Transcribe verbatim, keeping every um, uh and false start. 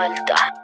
والده.